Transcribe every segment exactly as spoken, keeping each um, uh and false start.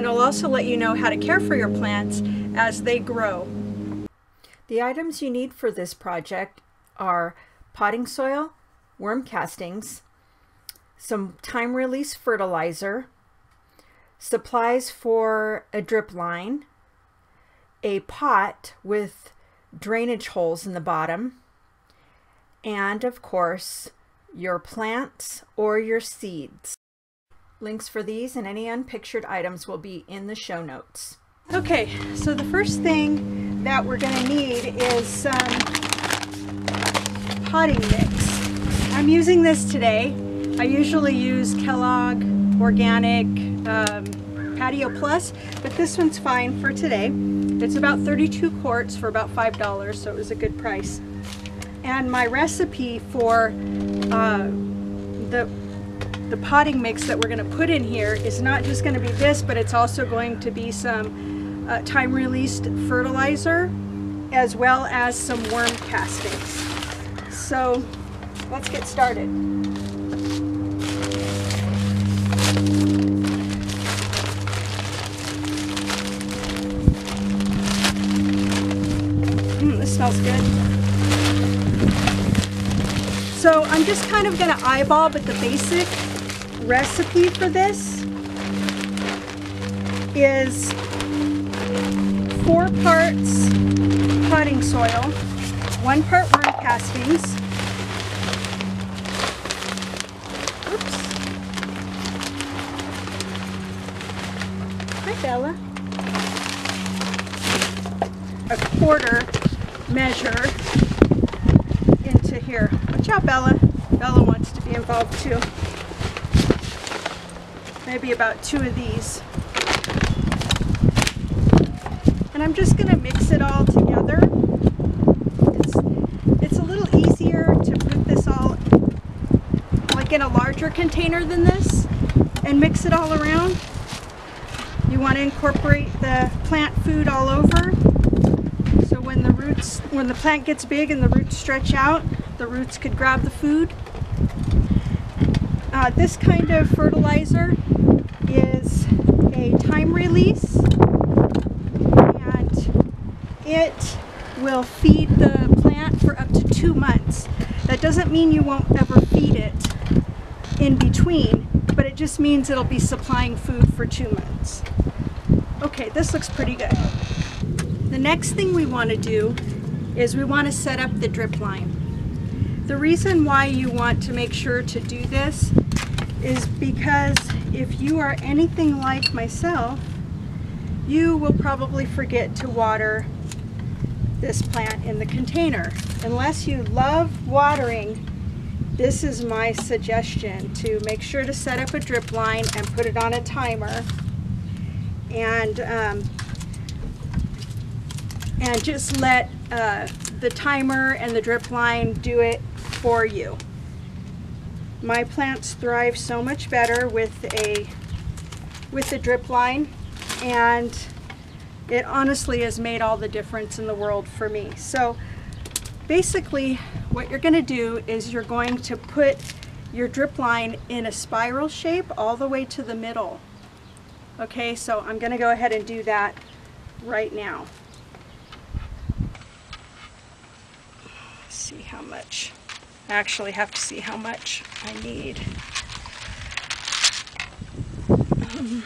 and I'll also let you know how to care for your plants as they grow. The items you need for this project are potting soil, worm castings, some time-release fertilizer, supplies for a drip line, a pot with drainage holes in the bottom, and of course your plants or your seeds. Links for these and any unpictured items will be in the show notes. Okay, so the first thing that we're going to need is some potting mix. I'm using this today. I usually use Kellogg Organic um, Patio Plus, but this one's fine for today. It's about thirty-two quarts for about five dollars, so it was a good price. And my recipe for uh, the, the potting mix that we're going to put in here is not just going to be this, but it's also going to be some uh, time-released fertilizer as well as some worm castings. So let's get started. Mm, this smells good. So I'm just kind of going to eyeball, but the basic recipe for this is four parts potting soil, one part worm castings, oops, hi Bella, a quarter measure into here. Bella. Bella wants to be involved too. Maybe about two of these. And I'm just going to mix it all together. It's, it's a little easier to put this all like in a larger container than this and mix it all around. You want to incorporate the plant food all over. So when the roots, when the plant gets big and the roots stretch out, the roots could grab the food. Uh, this kind of fertilizer is a time release, and it will feed the plant for up to two months. That doesn't mean you won't ever feed it in between, but it just means it'll be supplying food for two months. Okay, this looks pretty good. The next thing we want to do is we want to set up the drip line. The reason why you want to make sure to do this is because if you are anything like myself, you will probably forget to water this plant in the container. Unless you love watering, this is my suggestion, to make sure to set up a drip line and put it on a timer, and um, and just let uh, the timer and the drip line do it for you. My plants thrive so much better with a with the drip line, and it honestly has made all the difference in the world for me. So basically what you're going to do is you're going to put your drip line in a spiral shape all the way to the middle. Okay, so I'm going to go ahead and do that right now. Let's see how much. I actually have to see how much I need. Um,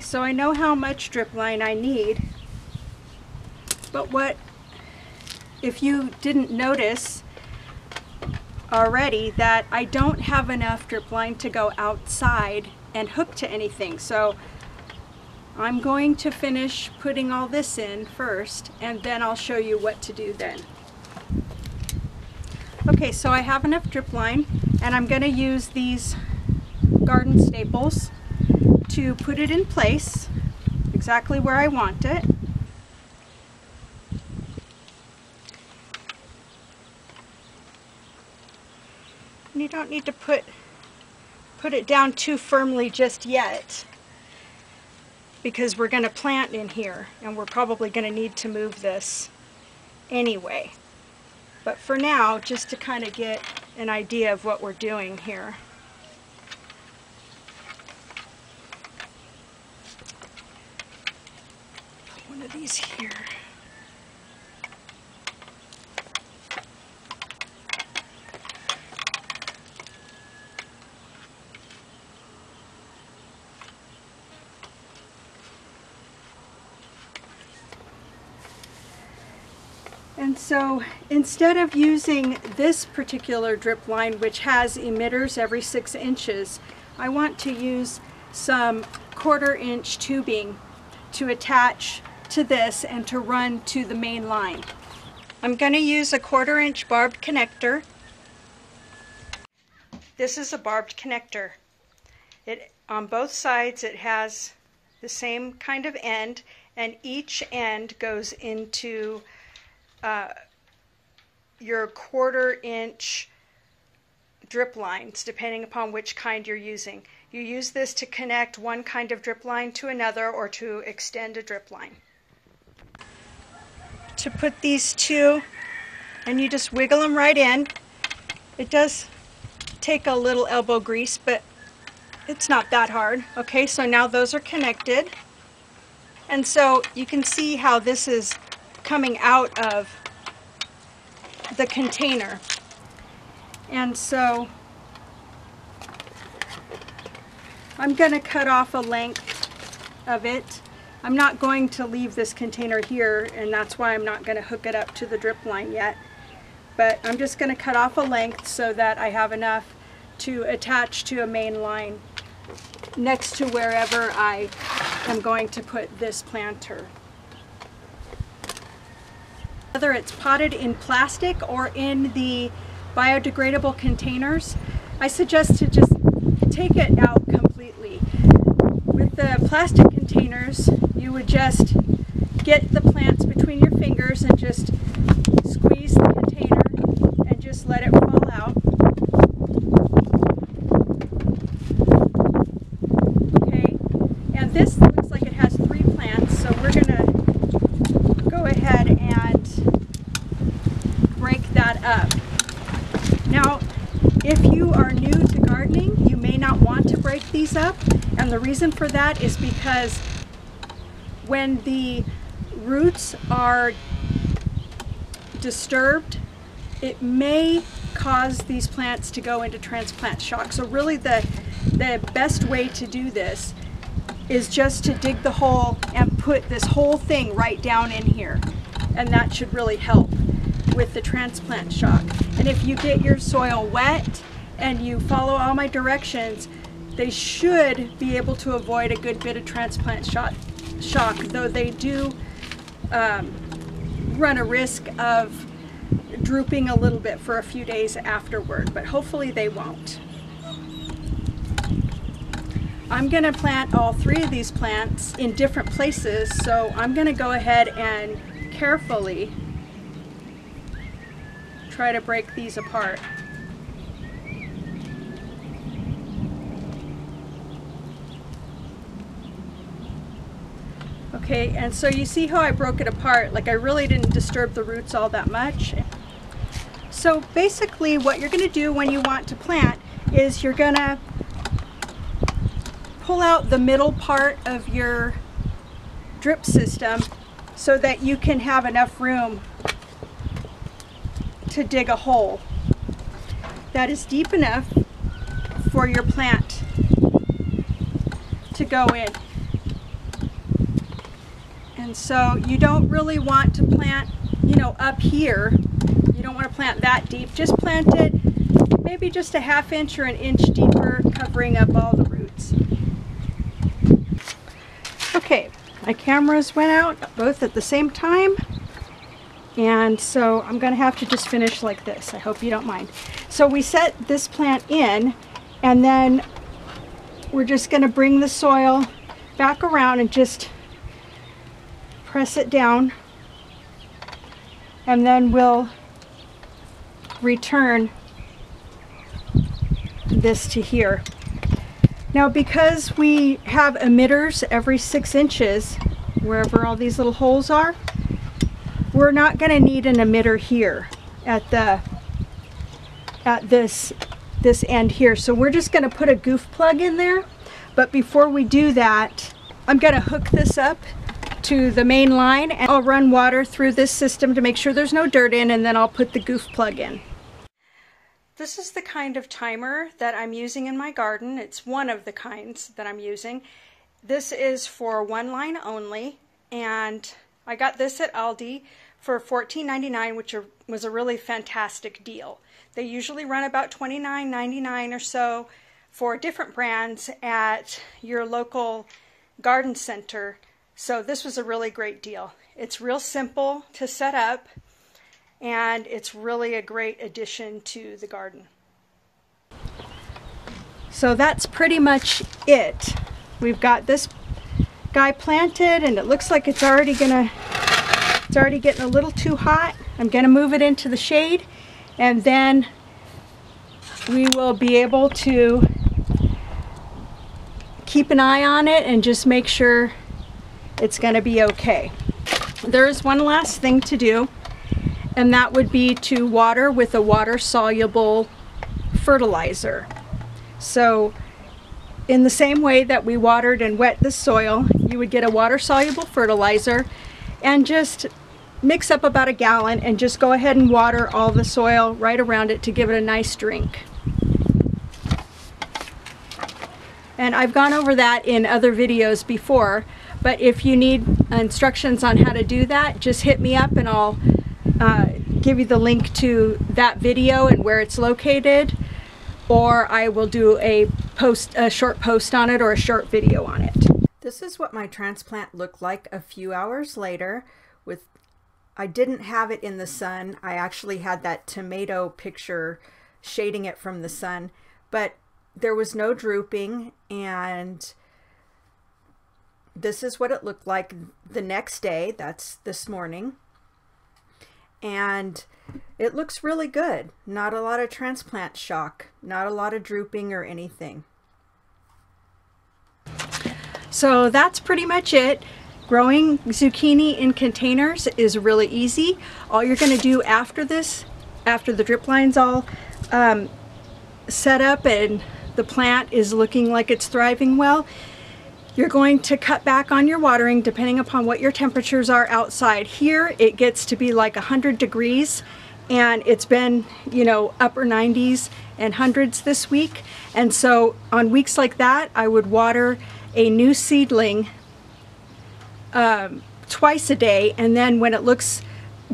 So I know how much drip line I need, but what if you didn't notice already that I don't have enough drip line to go outside and hook to anything. So I'm going to finish putting all this in first, and then I'll show you what to do then. Okay, so I have enough drip line, and I'm going to use these garden staples to put it in place exactly where I want it. And you don't need to put put it down too firmly just yet, because we're going to plant in here, and we're probably going to need to move this anyway. But for now, just to kind of get an idea of what we're doing here. Put one of these here. And so instead of using this particular drip line, which has emitters every six inches, I want to use some quarter inch tubing to attach to this and to run to the main line. I'm going to use a quarter inch barbed connector. This is a barbed connector. It, on both sides it has the same kind of end, and each end goes into Uh, your quarter inch drip lines, depending upon which kind you're using. You use this to connect one kind of drip line to another, or to extend a drip line. To put these two, and you just wiggle them right in. It does take a little elbow grease, but it's not that hard. Okay, so now those are connected, and so you can see how this is coming out of the container. And so I'm going to cut off a length of it. I'm not going to leave this container here, and that's why I'm not going to hook it up to the drip line yet. But I'm just going to cut off a length so that I have enough to attach to a main line next to wherever I am going to put this planter. Whether it's potted in plastic or in the biodegradable containers, I suggest to just take it out completely. With the plastic containers, you would just get the plants between your fingers and just squeeze the container and just let it fall out. Okay, and this looks like it has three plants, so we're going to up. Now, if you are new to gardening, you may not want to break these up, and the reason for that is because when the roots are disturbed, it may cause these plants to go into transplant shock. So really the, the best way to do this is just to dig the hole and put this whole thing right down in here, and that should really help with the transplant shock. And if you get your soil wet and you follow all my directions, they should be able to avoid a good bit of transplant shock, shock though they do um, run a risk of drooping a little bit for a few days afterward, but hopefully they won't. I'm going to plant all three of these plants in different places, so I'm going to go ahead and carefully try to break these apart. Okay, and so you see how I broke it apart. Like, I really didn't disturb the roots all that much. So basically what you're going to do when you want to plant is you're going to pull out the middle part of your drip system so that you can have enough room to dig a hole that is deep enough for your plant to go in. And so you don't really want to plant, you know, up here. You don't want to plant that deep. Just plant it maybe just a half inch or an inch deeper, covering up all the roots. Okay, my cameras went out both at the same time, and so I'm gonna have to just finish like this. I hope you don't mind. So we set this plant in, and then we're just gonna bring the soil back around and just press it down, and then we'll return this to here. Now, because we have emitters every six inches wherever all these little holes are, we're not going to need an emitter here at the at this this end here. So we're just going to put a goof plug in there, but before we do that, I'm going to hook this up to the main line, and I'll run water through this system to make sure there's no dirt in, and then I'll put the goof plug in. This is the kind of timer that I'm using in my garden. It's one of the kinds that I'm using. This is for one line only, and I got this at Aldi for fourteen ninety-nine, which are, was a really fantastic deal. They usually run about twenty-nine ninety-nine or so for different brands at your local garden center, so this was a really great deal. It's real simple to set up, and it's really a great addition to the garden. So that's pretty much it. We've got this guy planted, and it looks like it's already gonna it's already getting a little too hot. I'm gonna move it into the shade, and then we will be able to keep an eye on it and just make sure it's gonna be okay. There is one last thing to do, and that would be to water with a water-soluble fertilizer. So in the same way that we watered and wet the soil, you would get a water-soluble fertilizer and just mix up about a gallon and just go ahead and water all the soil right around it to give it a nice drink. And I've gone over that in other videos before, but if you need instructions on how to do that, just hit me up and I'll Uh, give you the link to that video and where it's located, or I will do a post, a short post on it, or a short video on it. This is what my transplant looked like a few hours later. With I didn't have it in the sun. I actually had that tomato picture shading it from the sun, but there was no drooping, and this is what it looked like the next day. That's this morning. And it looks really good. Not a lot of transplant shock, not a lot of drooping or anything. So that's pretty much it. Growing zucchini in containers is really easy. All you're going to do after this, after the drip line's all um, set up and the plant is looking like it's thriving well, you're going to cut back on your watering depending upon what your temperatures are outside. Here it gets to be like one hundred degrees, and it's been, you know, upper nineties and hundreds this week. And so on weeks like that, I would water a new seedling um, twice a day, and then when it looks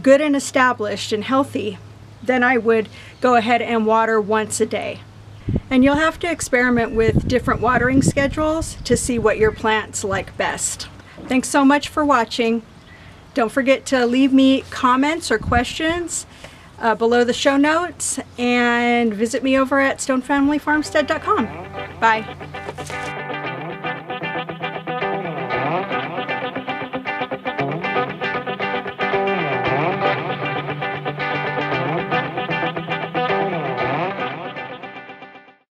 good and established and healthy, then I would go ahead and water once a day. And you'll have to experiment with different watering schedules to see what your plants like best. Thanks so much for watching. Don't forget to leave me comments or questions uh, below the show notes, and visit me over at stone family farmstead dot com. Bye.